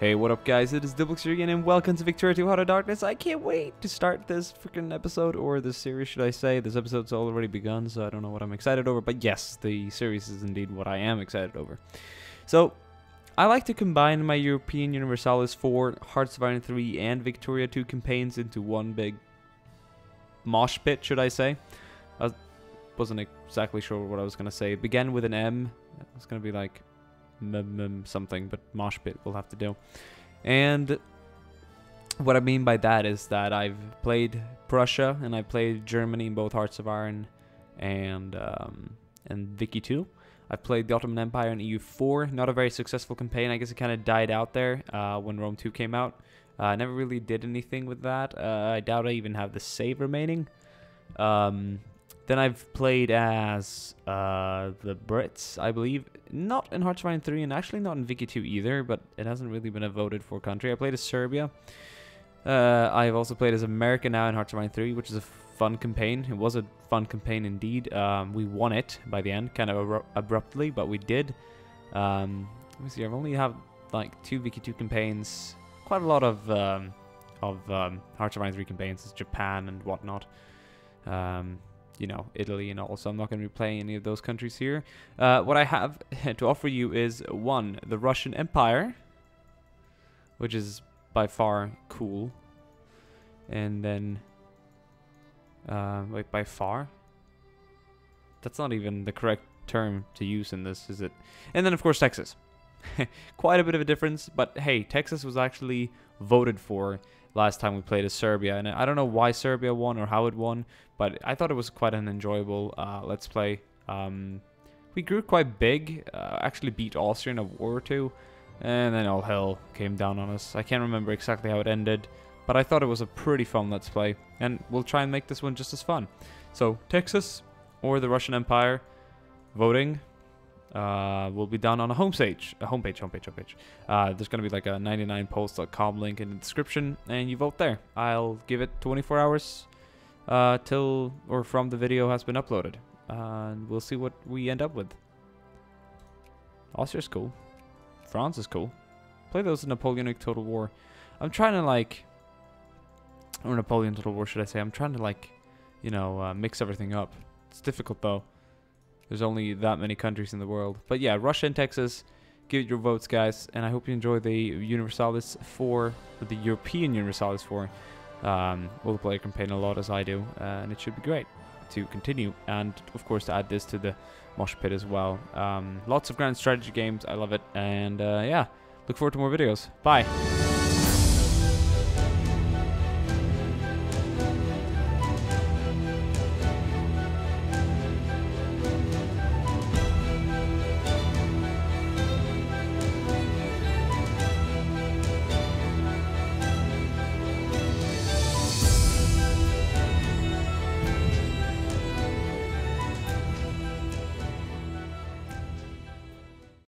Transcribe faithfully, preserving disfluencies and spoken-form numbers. Hey, what up guys, it is Diplex here again and welcome to Victoria two Heart of Darkness. I can't wait to start this freaking episode, or this series should I say. This episode's already begun, so I don't know what I'm excited over, but yes, the series is indeed what I am excited over. So, I like to combine my European Universalis four, Hearts of Iron three, and Victoria two campaigns into one big mosh pit, should I say. I wasn't exactly sure what I was going to say. It began with an M, it's going to be like something, but mosh pit will have to do. And what I mean by that is that I've played Prussia and I played Germany in both Hearts of Iron and um, and Vicky two. I've played the Ottoman Empire in E U four, not a very successful campaign. I guess it kind of died out there uh, when Rome two came out. Uh, I never really did anything with that. Uh, I doubt I even have the save remaining. Um, Then I've played as uh, the Brits, I believe. Not in Hearts of Iron three and actually not in Vicky two either, but it hasn't really been a voted for country. I played as Serbia. Uh, I've also played as America now in Hearts of Iron three, which is a fun campaign. It was a fun campaign indeed. Um, we won it by the end, kind of abruptly, but we did. Um, let me see, I've only had like two Vicky two campaigns. Quite a lot of, um, of um, Hearts of Iron three campaigns. It's Japan and whatnot. Um... you know, Italy and all, so I'm not going to be playing any of those countries here. Uh, what I have to offer you is, one, the Russian Empire, which is by far cool, and then, uh, like, by far? That's not even the correct term to use in this, is it? And then, of course, Texas. Quite a bit of a difference, but hey, Texas was actually voted for last time we played as Serbia, and I don't know why Serbia won or how it won, but I thought it was quite an enjoyable uh, let's play. Um, we grew quite big, uh, actually beat Austria in a war or two, and then all hell came down on us. I can't remember exactly how it ended, but I thought it was a pretty fun let's play, and we'll try and make this one just as fun. So Texas or the Russian Empire voting uh will be done on a homepage a homepage homepage homepage uh there's gonna be like a ninety-nine post dot com link in the description, and you vote there. I'll give it twenty-four hours uh till or from the video has been uploaded, uh, and we'll see what we end up with. Austria's cool, France is cool. Play those in Napoleonic Total War. I'm trying to like or Napoleon Total War should I say I'm trying to like you know uh, mix everything up. It's difficult though. There's only that many countries in the world. But yeah, Russia and Texas, give it your votes, guys. And I hope you enjoy the Universalis four, the European Universalis four. Um, we'll play a campaign a lot as I do, uh, and it should be great to continue. And, of course, to add this to the mosh pit as well. Um, lots of grand strategy games. I love it. And, uh, yeah, look forward to more videos. Bye.